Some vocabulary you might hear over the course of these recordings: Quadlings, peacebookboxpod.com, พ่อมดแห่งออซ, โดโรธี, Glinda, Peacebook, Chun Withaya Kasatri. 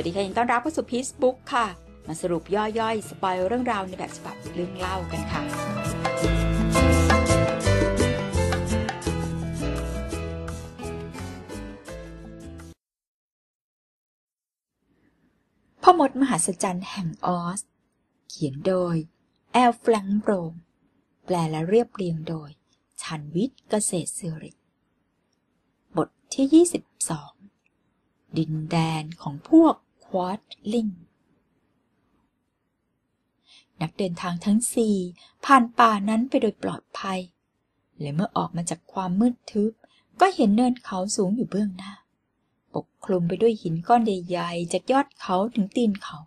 วัสดีค่ะยินต้อนรับเข้าสู่ Peacebook ค่ะมาสรุปย่อยๆสปอยเรื่องราวในแบบฉบับเรื่องเล่ากันค่ะพ่อมดมหัศจรรย์แห่งออสเขียนโดยแอลแฟรงค์โบรมแปลและเรียบเรียงโดยชันวิทย์เกษตรสิริบทที่22ดินแดนของพวกควอดลิงนักเดินทางทั้ง4ผ่านป่านั้นไปโดยปลอดภัยและเมื่อออกมาจากความมืดทึบก็เห็นเนินเขาสูงอยู่เบื้องหน้าปกคลุมไปด้วยหินก้อนใหญ่ๆจากยอดเขาถึงตีนเขา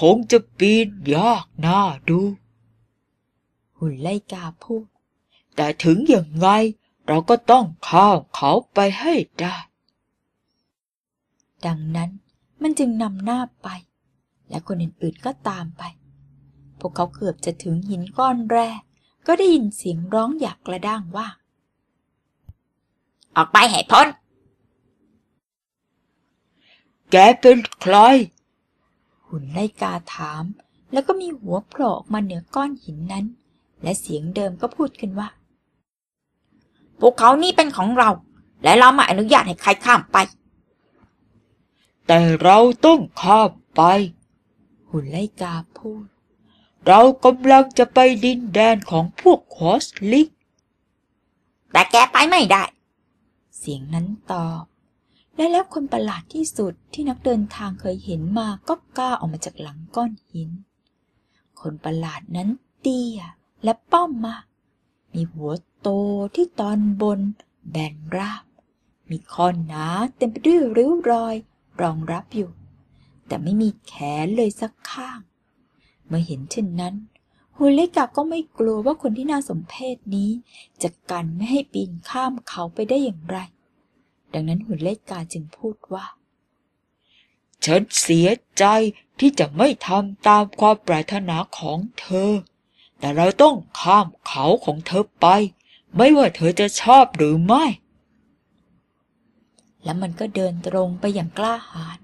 คงจะปีนยากน่าดูหุ่นไล่กาพูดแต่ถึงอย่างไงเราก็ต้องข้ามเขาไปให้ได้ดังนั้นมันจึงนำหน้าไปและคนอื่นๆก็ตามไปพวกเขาเกือบจะถึงหินก้อนแรกก็ได้ยินเสียงร้องอยากกระด้างว่าออกไปให้พ้นแกเป็นใครหุ่นไล่กาถามแล้วก็มีหัวโผล่ออกมาเหนือก้อนหินนั้นและเสียงเดิมก็พูดขึ้นว่าพวกเขานี่เป็นของเราและเราไม่อนุญาตให้ใครข้ามไปแต่เราต้องข้ามไปหุ่นไล่กาพูดเรากำลังจะไปดินแดนของพวกควอสลิกแต่แกไปไม่ได้เสียงนั้นตอบและแล้วคนประหลาดที่สุดที่นักเดินทางเคยเห็นมาก็ก้าวออกมาจากหลังก้อนหินคนประหลาดนั้นเตี้ยและป้อมมากมีหัวโตที่ตอนบนแบนราบมีคอหนาเต็มไปด้วยริ้วรอยรองรับอยู่แต่ไม่มีแขนเลยสักข้างเมื่อเห็นเช่นนั้นหุ่นไล่กาก็ไม่กลัวว่าคนที่น่าสมเพชนี้จะกันไม่ให้ปีนข้ามเขาไปได้อย่างไรดังนั้นหุ่นไล่กาจึงพูดว่าฉันเสียใจที่จะไม่ทำตามความปรารถนาของเธอแต่เราต้องข้ามเขาของเธอไปไม่ว่าเธอจะชอบหรือไม่แล้วมันก็เดินตรงไปอย่างกล้าหาญ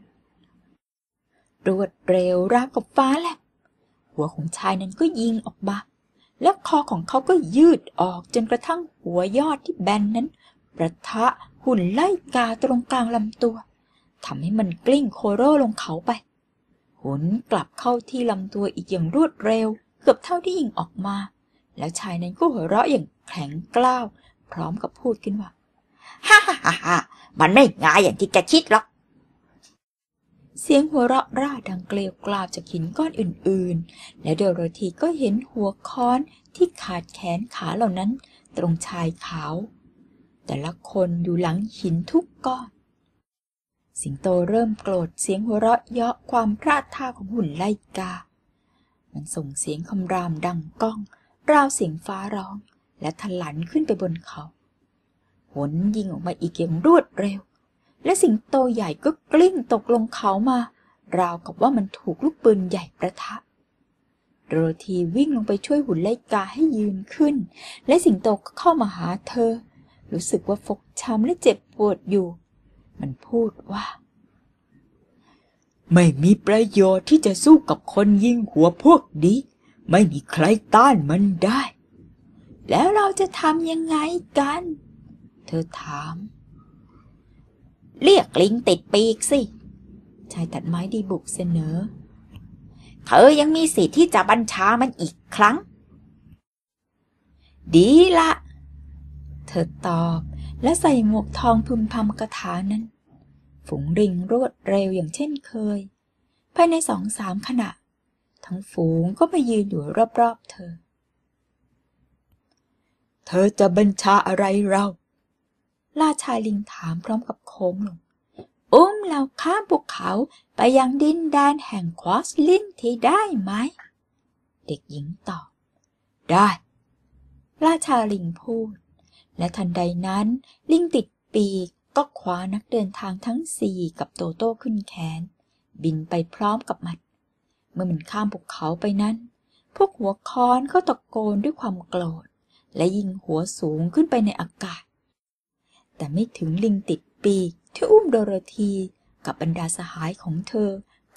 รวดเร็วราวกับฟ้าแลบหัวของชายนั้นก็ยิงออกมาและคอของเขาก็ยืดออกจนกระทั่งหัวยอดที่แบนนั้นประทะหุ่นไล่กาตรงกลางลำตัวทำให้มันกลิ้งโคโร่ลงเขาไปหุ่นกลับเข้าที่ลำตัวอีกอย่างรวดเร็วเกือบเท่าที่ยิงออกมาแล้วชายนั้นก็หัวเราะอย่างแข็งกล้าวพร้อมกับพูดขึ้นว่าฮ่าฮ่าฮ่ามันไม่ง่ายอย่างที่แกคิดหรอกเสียงหัวเราะร่าดังเกลียวกล่าวจากหินก้อนอื่นๆและโดโรธีก็เห็นหัวค้อนที่ขาดแขนขาเหล่านั้นตรงชายขาวแต่ละคนอยู่หลังหินทุกก้อนสิงโตเริ่มโกรธเสียงหัวเราะเยาะความพลาดท่าของหุ่นไล่กามันส่งเสียงคำรามดังก้องราวเสียงฟ้าร้องและทะลันขึ้นไปบนเขาหนยิงออกมาอีกอย่างรวดเร็วและสิงโตใหญ่ก็กลิ้งตกลงเขามาราวกับว่ามันถูกลูกปืนใหญ่ประทะโดโรธีวิ่งลงไปช่วยหุ่นไล่กาให้ยืนขึ้นและสิงโตก็เข้ามาหาเธอรู้สึกว่าฟกช้ำและเจ็บปวดอยู่มันพูดว่าไม่มีประโยชน์ที่จะสู้กับคนยิงหัวพวกนี้ไม่มีใครต้านมันได้แล้วเราจะทำยังไงกันเธอถามเรียกลิงติดปีกสิชายตัดไม้ดีบุกเสนอเธอยังมีสิทธิ์ที่จะบัญชามันอีกครั้งดีละเธอตอบและใส่หมวกทองพึมพำคาถานั้นฝูงลิงรวดเร็วอย่างเช่นเคยภายใน2-3 ขณะทั้งฝูงก็มายืนอยู่รอบๆเธอเธอจะบัญชาอะไรเราล่าชายลิงถามพร้อมกับโค้งลงอุ้มเราข้ามภูเขาไปยังดินแดนแห่งควอสลินที่ได้ไหมเด็กหญิงตอบได้ล่าชายลิงพูดและทันใดนั้นลิงติดปีกก็คว้านักเดินทางทั้ง4กับโตโต้ขึ้นแขนบินไปพร้อมกับมันเมื่อมันข้ามภูเขาไปนั้นพวกหัวค้อนเขาตะโกนด้วยความโกรธและยิงหัวสูงขึ้นไปในอากาศแต่ไม่ถึงลิงติดปีกที่อุ้มโดโรธี กับบรรดาสหายของเธอ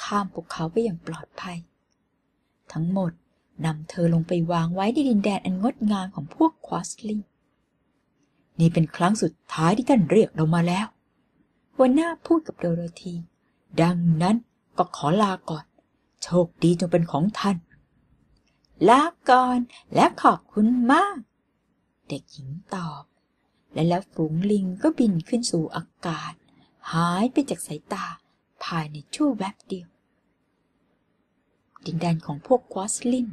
ข้ามภูเขาไปอย่างปลอดภัยทั้งหมดนำเธอลงไปวางไว้ในดินแดนอันงดงามของพวกควอสลิงนี่เป็นครั้งสุดท้ายที่ท่านเรียกเรามาแล้วหัวหน้าพูดกับโดโรธีดังนั้นก็ขอลาก่อนโชคดีจงเป็นของท่านลาก่อนและขอบคุณมากเด็กหญิงตอบและแล้วฝูงลิงก็บินขึ้นสู่อากาศหายไปจากสายตาภายในชั่วแวบเดียวดินแดนของพวกควอสลิง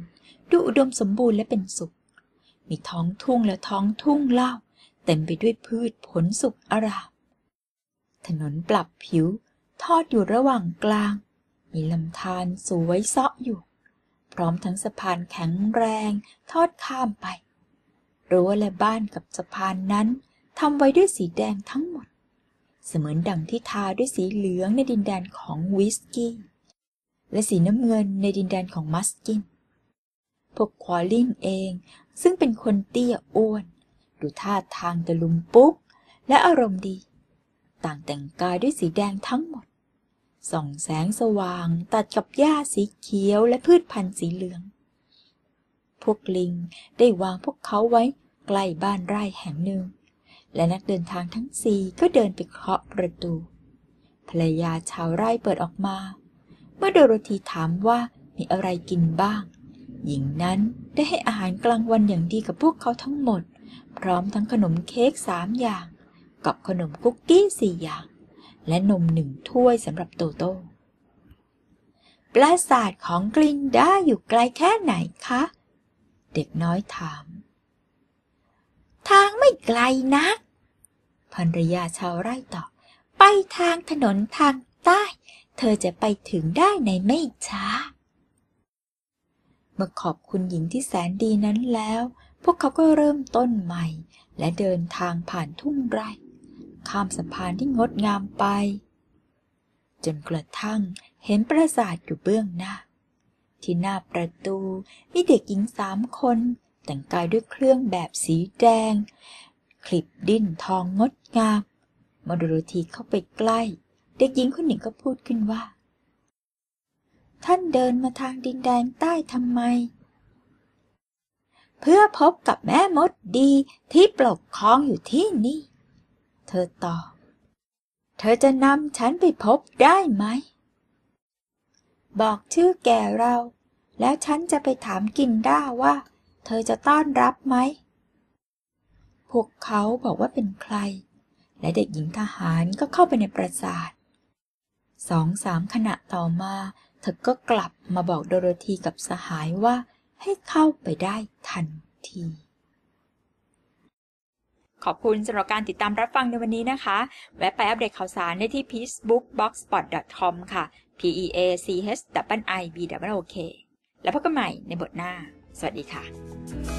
ดูอุดมสมบูรณ์และเป็นสุขมีท้องทุ่งและท้องทุ่งเล่าเต็มไปด้วยพืชผลสุกอารามถนนปรับผิวทอดอยู่ระหว่างกลางมีลำธารสวยเซาะอยู่พร้อมทั้งสะพานแข็งแรงทอดข้ามไปรั้วและบ้านกับสะพานนั้นทำไว้ด้วยสีแดงทั้งหมดเสมือนดั่งที่ทาด้วยสีเหลืองในดินแดนของวิสกี้และสีน้ำเงินในดินแดนของมัสกินพวกควอลิงเองซึ่งเป็นคนเตี้ยอ้วนดูท่าทางตะลุมปุ๊กและอารมณ์ดีต่างแต่งกายด้วยสีแดงทั้งหมดส่องแสงสว่างตัดกับหญ้าสีเขียวและพืชพันธุ์สีเหลืองพวกลิงได้วางพวกเขาไว้ใกล้บ้านไร่แห่งหนึ่งและนักเดินทางทั้งสี่ก็เดินไปเคาะประตูภรรยาชาวไร่เปิดออกมาเมื่อโดโรธีถามว่ามีอะไรกินบ้างหญิงนั้นได้ให้อาหารกลางวันอย่างดีกับพวกเขาทั้งหมดพร้อมทั้งขนมเค้ก3 อย่างกับขนมคุกกี้4 อย่างและนม1 ถ้วยสำหรับโตโต้ปราสาทของกลินด้าอยู่ไกลแค่ไหนคะเด็กน้อยถามทางไม่ไกลนักภรรยาชาวไร่ตอบไปทางถนนทางใต้เธอจะไปถึงได้ในไม่ช้าเมื่อขอบคุณหญิงที่แสนดีนั้นแล้วพวกเขาก็เริ่มต้นใหม่และเดินทางผ่านทุ่งไร่ข้ามสะพานที่งดงามไปจนกระทั่งเห็นปราสาทอยู่เบื้องหน้าที่หน้าประตูมีเด็กหญิง3 คนแต่งกายด้วยเครื่องแบบสีแดงคลิปดิ้นทองงดงามเมื่อโดโรธีเข้าไปใกล้เด็กหญิงคนหนึ่งก็พูดขึ้นว่าท่านเดินมาทางดินแดนใต้ทำไมเพื่อพบกับแม่มดดีที่ปกครองอยู่ที่นี่เธอตอบเธอจะนำฉันไปพบได้ไหมบอกชื่อแก่เราแล้วฉันจะไปถามกินด้าว่าเธอจะต้อนรับไหมพวกเขาบอกว่าเป็นใครและเด็กหญิงทหารก็เข้าไปในปราสาท2-3 ขณะต่อมาเธอก็กลับมาบอกโดโรธีกับสหายว่าให้เข้าไปได้ทันทีขอบคุณสำหรับการติดตามรับฟังในวันนี้นะคะแวะไปอัปเดตข่าวสารได้ที่ peacebookboxpod.com ค่ะ peachisbik และพบกันใหม่ในบทหน้าสวัสดีค่ะ